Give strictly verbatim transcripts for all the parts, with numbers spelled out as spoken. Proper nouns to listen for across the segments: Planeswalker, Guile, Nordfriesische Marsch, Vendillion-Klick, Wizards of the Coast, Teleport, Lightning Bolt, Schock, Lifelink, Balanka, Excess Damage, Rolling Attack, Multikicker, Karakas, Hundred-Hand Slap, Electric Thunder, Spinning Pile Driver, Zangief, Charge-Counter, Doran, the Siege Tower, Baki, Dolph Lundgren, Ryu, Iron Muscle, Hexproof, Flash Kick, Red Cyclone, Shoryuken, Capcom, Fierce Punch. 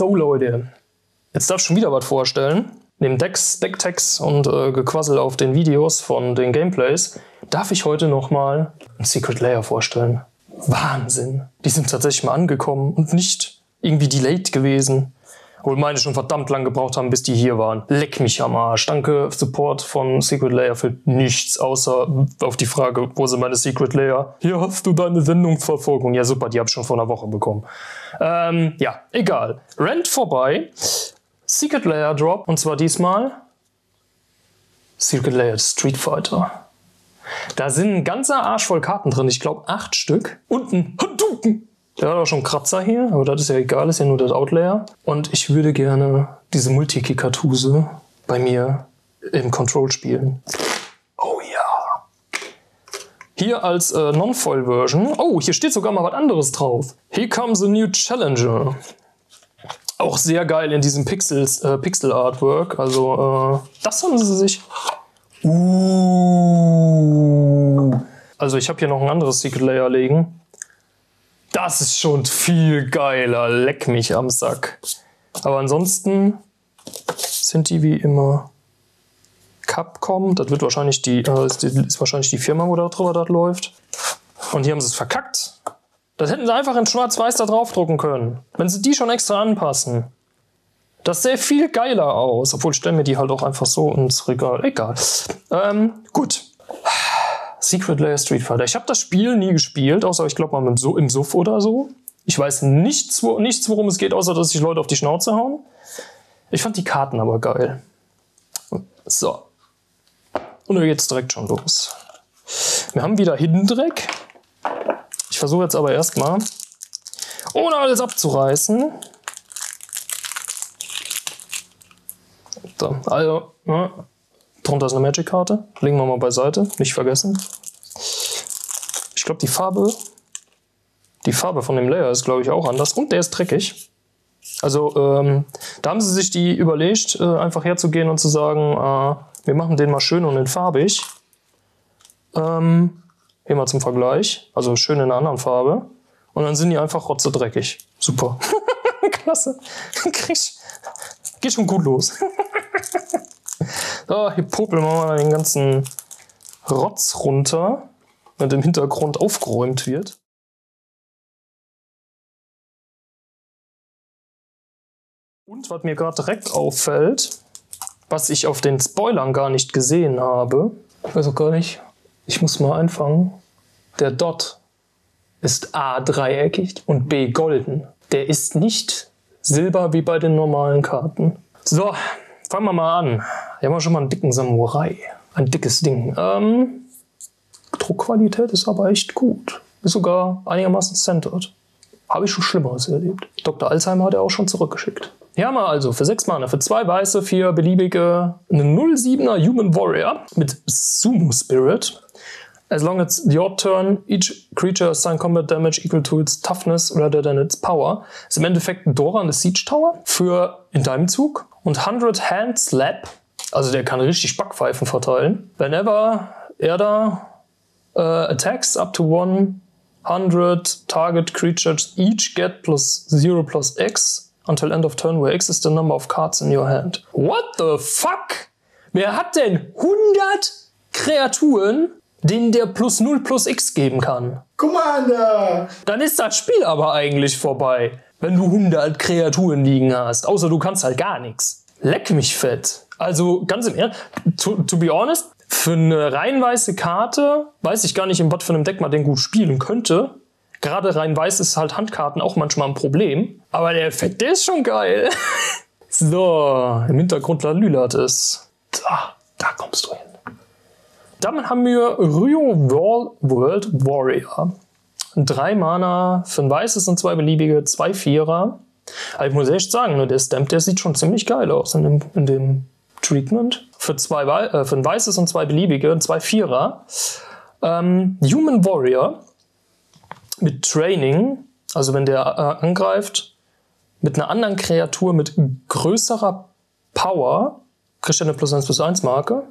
So, Leute, jetzt darf ich schon wieder was vorstellen. Neben Decks, Decktext und äh, Gequassel auf den Videos von den Gameplays darf ich heute nochmal ein Secret Lair vorstellen. Wahnsinn! Die sind tatsächlich mal angekommen und nicht irgendwie delayed gewesen. Obwohl meine schon verdammt lang gebraucht haben, bis die hier waren. Leck mich am Arsch. Danke, Support von Secret Lair für nichts, außer auf die Frage, wo sind meine Secret Lair? Hier hast du deine Sendungsverfolgung. Ja super, die habe ich schon vor einer Woche bekommen. Ähm, ja, egal. Rant vorbei. Secret Lair Drop, und zwar diesmal Secret Lair Street Fighter. Da sind ein ganzer Arsch voll Karten drin, ich glaube acht Stück. Und ein Hadouken. Der hat auch schon einen Kratzer hier, aber das ist ja egal, ist ja nur das Outlayer. Und ich würde gerne diese Multikicker-Tuse bei mir im Control spielen. Oh ja. Hier als äh, Non-Foil-Version. Oh, hier steht sogar mal was anderes drauf. Here comes a new challenger. Auch sehr geil in diesem Pixels, äh, Pixel-Artwork. Also, äh, das haben sie sich. Uh. Also, ich habe hier noch ein anderes Secret Layer liegen. Das ist schon viel geiler. Leck mich am Sack. Aber ansonsten sind die wie immer Capcom. Das wird wahrscheinlich die, äh, ist, die ist wahrscheinlich die Firma, wo da drüber das läuft. Und hier haben sie es verkackt. Das hätten sie einfach in Schwarz-Weiß da drauf drucken können. Wenn sie die schon extra anpassen. Das sähe viel geiler aus. Obwohl, ich stelle mir die halt auch einfach so ins Regal. Egal. Ähm, gut. Secret Lair Street Fighter. Ich habe das Spiel nie gespielt, außer ich glaube mal mit so, im Suff oder so. Ich weiß nichts, wo, nichts, worum es geht, außer dass sich Leute auf die Schnauze hauen. Ich fand die Karten aber geil. So. Und da geht's direkt schon los. Wir haben wieder Hidden Dreck. Ich versuche jetzt aber erstmal, ohne alles abzureißen. So, also, ne, drunter ist eine Magic-Karte. Legen wir mal beiseite, nicht vergessen. Ich glaube, die Farbe, die Farbe von dem Layer ist, glaube ich, auch anders. Und der ist dreckig. Also, ähm, da haben sie sich die überlegt, äh, einfach herzugehen und zu sagen, äh, wir machen den mal schön und den farbig. Ähm... Hier mal zum Vergleich, also schön in einer anderen Farbe. Und dann sind die einfach rotzedreckig. Super. Klasse. Geht schon gut los. So, hier popeln wir mal den ganzen Rotz runter, damit im Hintergrund aufgeräumt wird. Und was mir gerade direkt auffällt, was ich auf den Spoilern gar nicht gesehen habe, weiß auch gar nicht, ich muss mal anfangen. Der Dot ist A dreieckig und B golden. Der ist nicht silber wie bei den normalen Karten. So, fangen wir mal an. Hier haben wir schon mal einen dicken Samurai. Ein dickes Ding. Ähm, Druckqualität ist aber echt gut. Ist sogar einigermaßen centered. Habe ich schon Schlimmeres erlebt. Doktor Alzheimer hat er auch schon zurückgeschickt. Hier haben wir also für sechs Mana, für zwei weiße, vier beliebige, eine null Komma siebener Human Warrior mit Sumo Spirit. As long as it's your turn, each creature assign combat damage equal to its toughness rather than its power. Ist im Endeffekt ein Doran, the Siege Tower für in deinem Zug. Und Hundred-Hand Slap, also der kann richtig Backpfeifen verteilen. Whenever er da uh, attacks up to one hundred target creatures each get plus zero plus X until end of turn where X is the number of cards in your hand. What the fuck? Wer hat denn hundert Kreaturen, den der plus null plus X geben kann? Commander! Dann ist das Spiel aber eigentlich vorbei, wenn du hundert Kreaturen liegen hast. Außer du kannst halt gar nichts. Leck mich fett. Also ganz im Ernst, to, to be honest, für eine rein weiße Karte weiß ich gar nicht, in was für einem Deck man den gut spielen könnte. Gerade rein weiß ist halt Handkarten auch manchmal ein Problem. Aber der Effekt, der ist schon geil. So, im Hintergrund Lalylat ist. Da, da kommst du hin. Damit haben wir Ryu World Warrior. Drei Mana für ein weißes und zwei beliebige, zwei Vierer. Aber ich muss echt sagen, der Stamp, der sieht schon ziemlich geil aus in dem, in dem Treatment. Für, zwei, äh, für ein weißes und zwei beliebige, zwei Vierer. Ähm, Human Warrior mit Training, also wenn der äh, angreift, mit einer anderen Kreatur mit größerer Power, kriegt er eine plus eins plus eins Marke.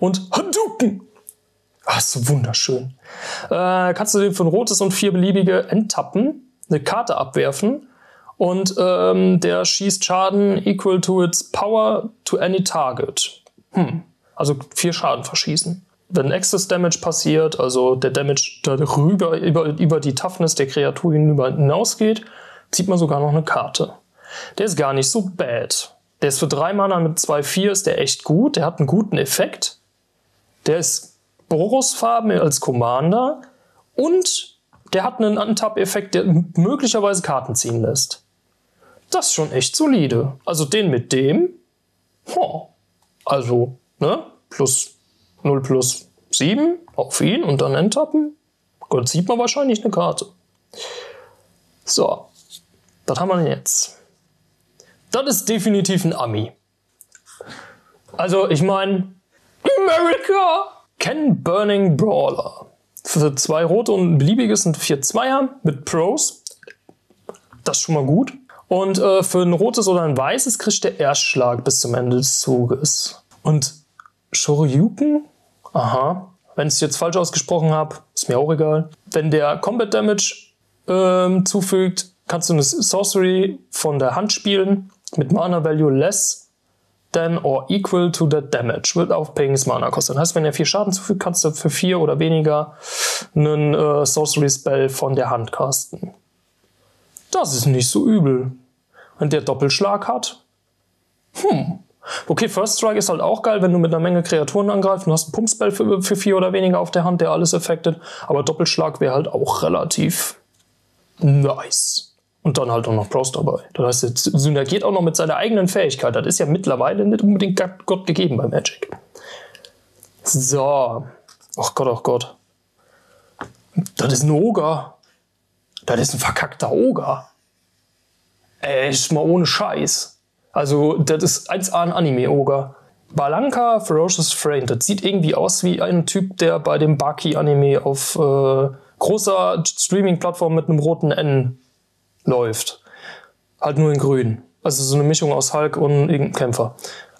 Und Hadouken! Ach, ist so wunderschön. Äh, kannst du den für ein rotes und vier beliebige enttappen, eine Karte abwerfen und ähm, der schießt Schaden equal to its power to any target. Hm. Also vier Schaden verschießen. Wenn Excess Damage passiert, also der Damage darüber, über, über die Toughness der Kreatur hinüber hinausgeht, zieht man sogar noch eine Karte. Der ist gar nicht so bad. Der ist für drei Mana mit zwei vier, ist der echt gut. Der hat einen guten Effekt. Der ist Borosfarben als Commander. Und der hat einen Untap-Effekt, der möglicherweise Karten ziehen lässt. Das ist schon echt solide. Also den mit dem. Oh. Also, ne? Plus null plus sieben auf ihn und dann enttappen. Gott, sieht man wahrscheinlich eine Karte. So. Das haben wir denn jetzt. Das ist definitiv ein Ami. Also, ich meine, America! Ken Burning Brawler. Für zwei rote und ein beliebiges sind vier Zweier mit Pros. Das ist schon mal gut. Und äh, für ein rotes oder ein weißes kriegt der Erstschlag bis zum Ende des Zuges. Und Shoryuken? Aha. Wenn ich es jetzt falsch ausgesprochen habe, ist mir auch egal. Wenn der Combat Damage ähm, zufügt, kannst du eine Sorcery von der Hand spielen mit Mana Value less than or equal to the damage. Wird auf Pings Mana kosten. Das heißt, wenn er vier Schaden zufügt, kannst du für vier oder weniger einen äh, Sorcery Spell von der Hand casten. Das ist nicht so übel. Wenn der Doppelschlag hat. Hm. Okay, First Strike ist halt auch geil, wenn du mit einer Menge Kreaturen angreifst und hast einen Pumpspell für, für vier oder weniger auf der Hand, der alles effektet. Aber Doppelschlag wäre halt auch relativ nice. Und dann halt auch noch Pros dabei. Das heißt, er synergiert auch noch mit seiner eigenen Fähigkeit. Das ist ja mittlerweile nicht unbedingt Gott gegeben bei Magic. So. Ach Gott, ach Gott. Das ist ein Ogre. Das ist ein verkackter Ogre. Ey, ist mal ohne Scheiß. Also, das ist eins A ein Anime-Ogre. Balanka Ferocious Frame. Das sieht irgendwie aus wie ein Typ, der bei dem Baki-Anime auf äh, großer Streaming-Plattform mit einem roten N läuft. Halt nur in grün. Also so eine Mischung aus Hulk und irgendeinem Kämpfer.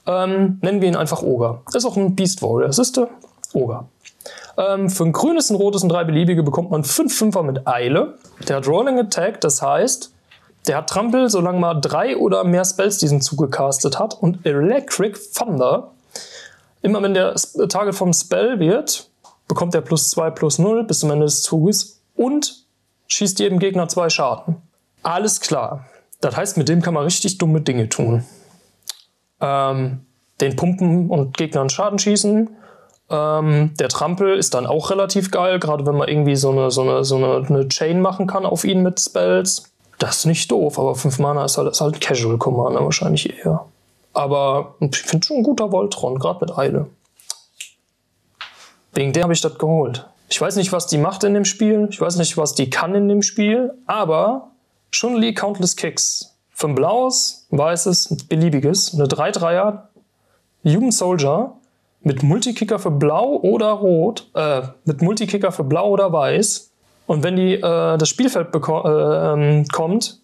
Ähm, nennen wir ihn einfach Ogre. Ist auch ein Beast Warrior. Siehst du? Ogre. Ähm, für ein grünes, ein rotes und drei beliebige bekommt man fünf Fünfer mit Eile. Der hat Rolling Attack, das heißt, der hat Trampel, solange man drei oder mehr Spells diesen Zug gecastet hat. Und Electric Thunder. Immer wenn der Target vom Spell wird, bekommt er plus zwei, plus null bis zum Ende des Zuges und schießt jedem Gegner zwei Schaden. Alles klar. Das heißt, mit dem kann man richtig dumme Dinge tun. Ähm, den pumpen und Gegnern Schaden schießen. Ähm, der Trampel ist dann auch relativ geil, gerade wenn man irgendwie so eine, so eine, so eine, eine Chain machen kann auf ihn mit Spells. Das ist nicht doof, aber fünf Mana ist halt, ist halt Casual Commander wahrscheinlich eher. Aber ich finde schon ein guter Voltron, gerade mit Eile. Wegen der habe ich das geholt. Ich weiß nicht, was die macht in dem Spiel. Ich weiß nicht, was die kann in dem Spiel. Aber Chun-Li Countless Kicks. Für ein blaues, ein weißes, ein beliebiges, eine drei Dreier Human Soldier mit Multikicker für blau oder rot, äh, mit Multikicker für blau oder weiß. Und wenn die äh, das Spielfeld äh, kommt,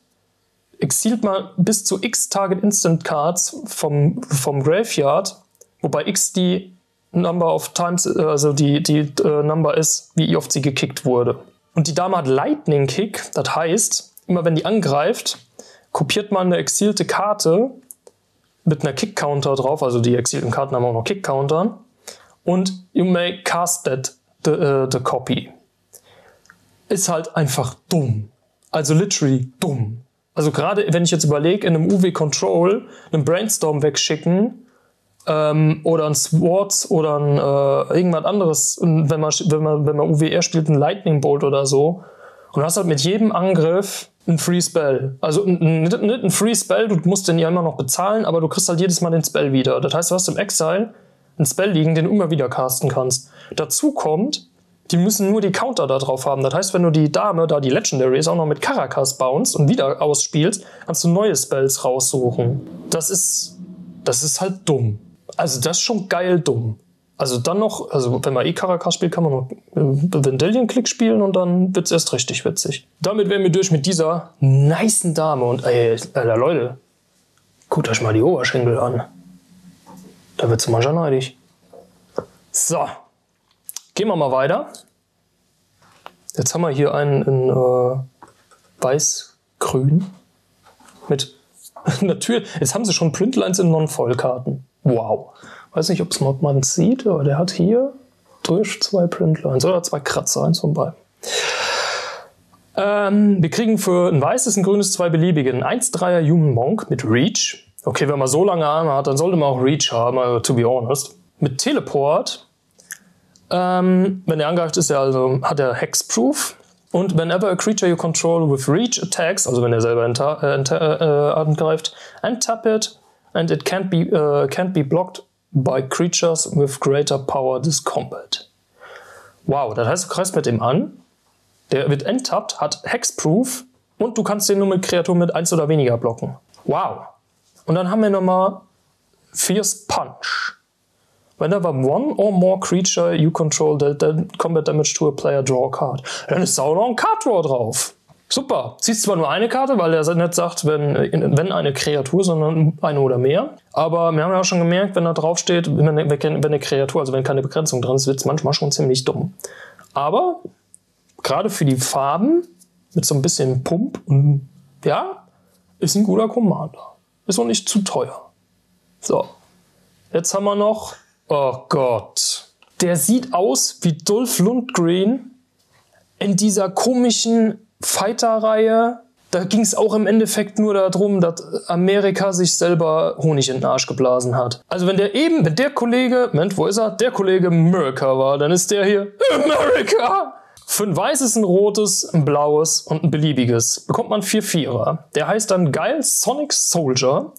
exilt man bis zu x Target Instant Cards vom, vom Graveyard, wobei x die Number of Times, also die, die äh, Number ist, wie oft sie gekickt wurde. Und die Dame hat Lightning Kick, das heißt, immer wenn die angreift, kopiert man eine exilierte Karte mit einer Kick-Counter drauf, also die exilierten Karten haben auch noch Kick-Countern, und you may cast that the, uh, the copy. Ist halt einfach dumm. Also literally dumm. Also gerade, wenn ich jetzt überlege, in einem U W-Control einen Brainstorm wegschicken ähm, oder ein Swords oder ein, äh, irgendwas anderes, wenn man, wenn man, wenn man U W R spielt, einen Lightning Bolt oder so, und du hast halt mit jedem Angriff ein Free Spell. Also nicht ein Free Spell, du musst den ja immer noch bezahlen, aber du kriegst halt jedes Mal den Spell wieder. Das heißt, du hast im Exile einen Spell liegen, den du immer wieder casten kannst. Dazu kommt, die müssen nur die Counter da drauf haben. Das heißt, wenn du die Dame, da die Legendary ist, auch noch mit Karakas bounce und wieder ausspielst, kannst du neue Spells raussuchen. Das ist, das ist halt dumm. Also das ist schon geil dumm. Also dann noch, also wenn man eh Karakas spielt, kann man noch Vendillion-Klick spielen und dann wird's erst richtig witzig. Damit wären wir durch mit dieser nicen Dame. Und ey, Alter, Leute, guckt euch mal die Oberschenkel an. Da wird's mancher neidisch. So, gehen wir mal weiter. Jetzt haben wir hier einen in äh, weiß-grün. Mit natürlich, jetzt haben sie schon Printlines in Non-Vollkarten. Wow. Weiß nicht, ob man es sieht, aber der hat hier durch zwei Printlines oder zwei Kratzer, eins von beiden. Ähm, wir kriegen für ein weißes, ein grünes, zwei beliebige. Ein eins-dreier Human Monk mit Reach. Okay, wenn man so lange Arme hat, dann sollte man auch Reach haben, also to be honest. Mit Teleport. Ähm, wenn er angreift, ist er also, hat er Hexproof. Und whenever a creature you control with Reach attacks, also wenn er selber äh, angreift, untap it and it can't be, uh, can't be blocked by creatures with greater power this combat. Wow, das heißt, du greifst mit dem an. Der wird enttappt, hat Hexproof und du kannst den nur mit Kreaturen mit eins oder weniger blocken. Wow. Und dann haben wir nochmal Fierce Punch. Whenever one or more creature you control dealt combat damage to a player, draw a card. Dann ist da auch noch ein Card Draw drauf. Super. Ziehst zwar nur eine Karte, weil er nicht sagt, wenn, wenn eine Kreatur, sondern eine oder mehr. Aber wir haben ja auch schon gemerkt, wenn da drauf steht, wenn eine, wenn eine Kreatur, also wenn keine Begrenzung drin ist, wird es manchmal schon ziemlich dumm. Aber gerade für die Farben, mit so ein bisschen Pump, und ja, ist ein guter Commander. Ist auch nicht zu teuer. So, jetzt haben wir noch, oh Gott, der sieht aus wie Dolph Lundgren in dieser komischen Fighter-Reihe. Da ging es auch im Endeffekt nur darum, dass Amerika sich selber Honig in den Arsch geblasen hat. Also wenn der eben, wenn der Kollege, Moment, wo ist er? Der Kollege America war, dann ist der hier America! Für ein weißes, ein rotes, ein blaues und ein beliebiges bekommt man vier Vierer. Der heißt dann Guile Sonic Soldier.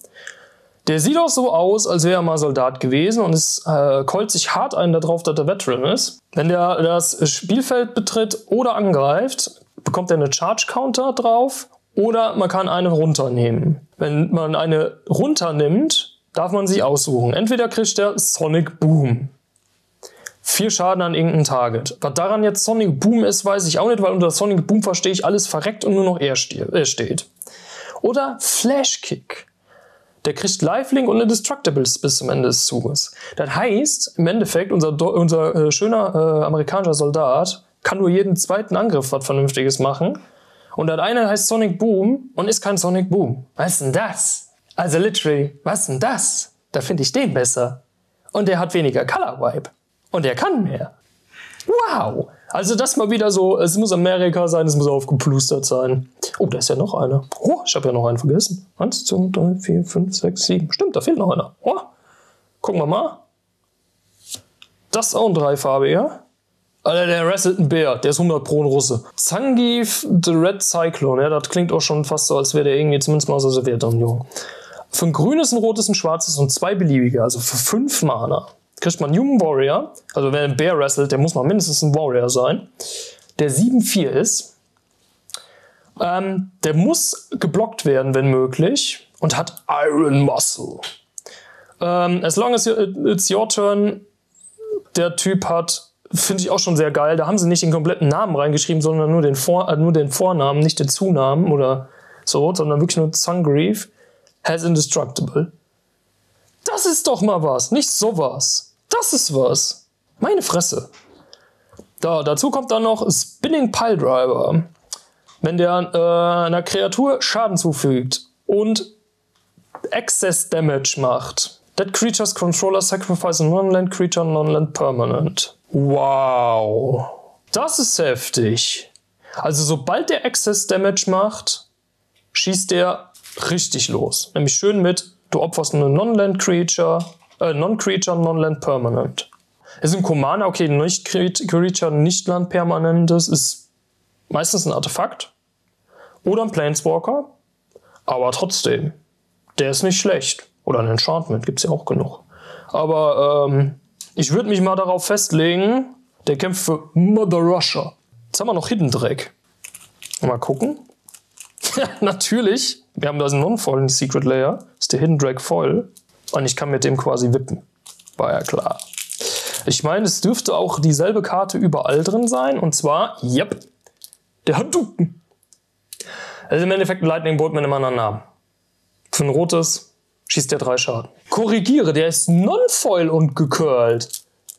Der sieht auch so aus, als wäre er mal Soldat gewesen und es äh, keult sich hart ein darauf, dass er Veteran ist. Wenn der das Spielfeld betritt oder angreift, bekommt er eine Charge-Counter drauf oder man kann eine runternehmen. Wenn man eine runternimmt, darf man sie aussuchen. Entweder kriegt der Sonic Boom. Vier Schaden an irgendein Target. Was daran jetzt Sonic Boom ist, weiß ich auch nicht, weil unter Sonic Boom verstehe ich alles verreckt und nur noch er steht. Oder Flash Kick. Der kriegt Lifelink und Indestructible bis zum Ende des Zuges. Das heißt, im Endeffekt, unser, unser äh, schöner äh, amerikanischer Soldat kann nur jeden zweiten Angriff was Vernünftiges machen. Und das eine heißt Sonic Boom und ist kein Sonic Boom. Was denn das? Also literally, was denn das? Da finde ich den besser. Und der hat weniger Color Wipe. Und er kann mehr. Wow! Also das mal wieder so, es muss Amerika sein, es muss aufgeplustert sein. Oh, da ist ja noch einer. Oh, ich habe ja noch einen vergessen. Eins, zwei, drei, vier, fünf, sechs, sieben. Stimmt, da fehlt noch einer. Oh, gucken wir mal. Das ist auch ein dreifarbiger. Alter, der wrestelt einen Bär. Der ist hundert Pro ein Russe. Zangief, the Red Cyclone. Ja, das klingt auch schon fast so, als wäre der irgendwie zumindest mal aus der Sowjetunion. Für ein grünes, ein rotes, ein schwarzes und zwei beliebige. Also für fünf Mana kriegt man Human Warrior, also wenn ein Bär wrestelt, der muss mal mindestens ein Warrior sein, der sieben vier ist. Ähm, der muss geblockt werden, wenn möglich, und hat Iron Muscle. Ähm, as long as it's your turn, der Typ hat, finde ich auch schon sehr geil, da haben sie nicht den kompletten Namen reingeschrieben, sondern nur den, Vor äh, nur den Vornamen, nicht den Zunamen oder so, sondern wirklich nur Zangief, has Indestructible. Das ist doch mal was, nicht sowas. Das ist was. Meine Fresse. Da, dazu kommt dann noch Spinning Pile Driver. Wenn der äh, einer Kreatur Schaden zufügt und Excess Damage macht. That creature's controller sacrifices a non-land creature, non-land permanent. Wow. Das ist heftig. Also sobald der Excess Damage macht, schießt der richtig los. Nämlich schön mit: Du opferst eine Non-Land Creature, äh, Non-Creature, Non-Land Permanent. Ist ein Commander, okay, Nicht-Creature, Nicht-Land Permanentes ist meistens ein Artefakt oder ein Planeswalker, aber trotzdem, der ist nicht schlecht. Oder ein Enchantment, gibt es ja auch genug. Aber ähm, ich würde mich mal darauf festlegen, der kämpft für Mother Russia. Jetzt haben wir noch Hidden Dreck. Mal gucken. Natürlich. Wir haben da einen Non-Foil in Secret Lair. Ist der Hidden Drag Foil. Und ich kann mit dem quasi wippen. War ja klar. Ich meine, es dürfte auch dieselbe Karte überall drin sein. Und zwar, yep, der Hadouken. Also im Endeffekt ein Lightning Bolt mit einem anderen Namen. Für ein rotes schießt der drei Schaden. Korrigiere, der ist Non-Foil und gecurlt.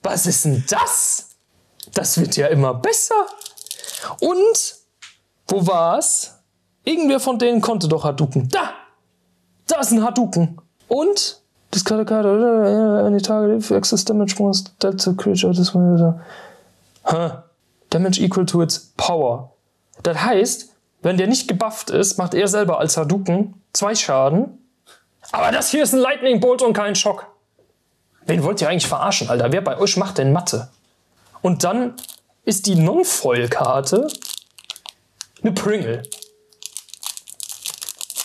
Was ist denn das? Das wird ja immer besser. Und, wo war's? Irgendwer von denen konnte doch Hadouken. Da! Das ist ein Hadouken. Und das Karte oder eine Target für Excess Damage must. That's a creature. Das war wieder. Huh. Damage equal to its power. Das heißt, wenn der nicht gebufft ist, macht er selber als Hadouken zwei Schaden. Aber das hier ist ein Lightning Bolt und kein Schock. Wen wollt ihr eigentlich verarschen, Alter? Wer bei euch macht denn Mathe? Und dann ist die Non-Foil-Karte eine Pringle.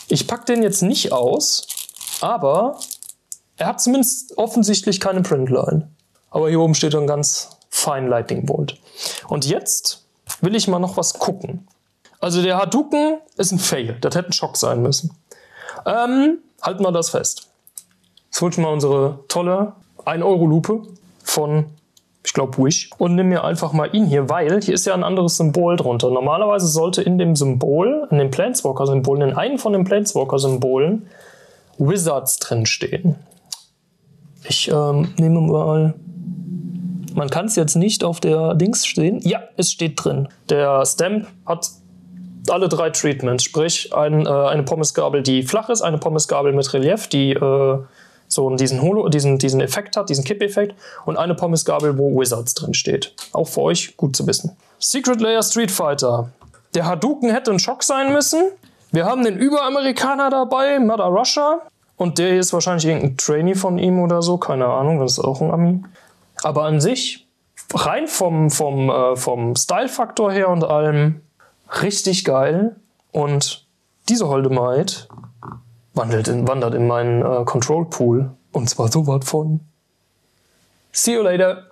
Ich pack den jetzt nicht aus, aber er hat zumindest offensichtlich keine Printline. Aber hier oben steht dann ganz fein Lightning Bolt. Und jetzt will ich mal noch was gucken. Also der Hadouken ist ein Fail. Das hätte ein Schock sein müssen. Ähm, halten wir das fest. Jetzt hol ich mal unsere tolle ein Euro Lupe von, ich glaube, Wish. Und nimm mir einfach mal ihn hier, weil hier ist ja ein anderes Symbol drunter. Normalerweise sollte in dem Symbol, in den Planeswalker-Symbolen, in einem von den Planeswalker-Symbolen Wizards drinstehen. Ich ähm, nehme mal... Man kann es jetzt nicht auf der Dings stehen. Ja, es steht drin. Der Stamp hat alle drei Treatments. Sprich, ein, äh, eine Pommesgabel, die flach ist, eine Pommesgabel mit Relief, die äh, so diesen, Holo, diesen, diesen Effekt hat, diesen Kipp-Effekt. Und eine Pommesgabel, wo Wizards drin steht. Auch für euch gut zu wissen. Secret Lair Street Fighter. Der Hadouken hätte ein Schock sein müssen. Wir haben den Überamerikaner dabei, Mother Russia. Und der hier ist wahrscheinlich irgendein Trainee von ihm oder so. Keine Ahnung, das ist auch ein Ami. Aber an sich, rein vom, vom, äh, vom Style-Faktor her und allem, richtig geil. Und diese holde Maid wandelt in, wandert in meinen äh, Control-Pool. Und zwar so was von. See you later.